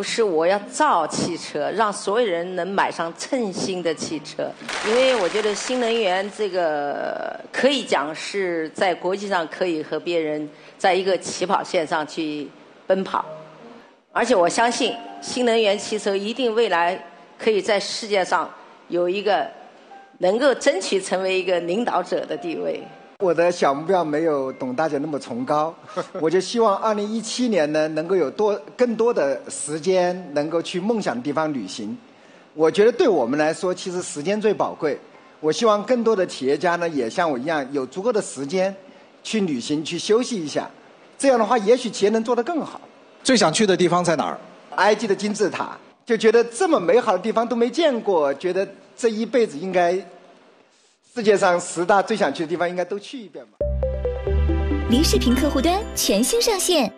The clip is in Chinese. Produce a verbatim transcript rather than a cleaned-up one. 不是我要造汽车，让所有人能买上称心的汽车。因为我觉得新能源这个可以讲是在国际上可以和别人在一个起跑线上去奔跑，而且我相信新能源汽车一定未来可以在世界上有一个能够争取成为一个领导者的地位。我的小目标没有董大姐那么崇高，我就希望二零一七年呢，能够有多更多的时间，能够去梦想的地方旅行。我觉得对我们来说，其实时间最宝贵。我希望更多的企业家呢，也像我一样，有足够的时间去旅行、去休息一下。这样的话，也许企业能做得更好。最想去的地方在哪儿？埃及的金字塔，就觉得这么美好的地方都没见过，觉得这一辈子应该。世界上十大最想去的地方，应该都去一遍吧。梨视频客户端全新上线。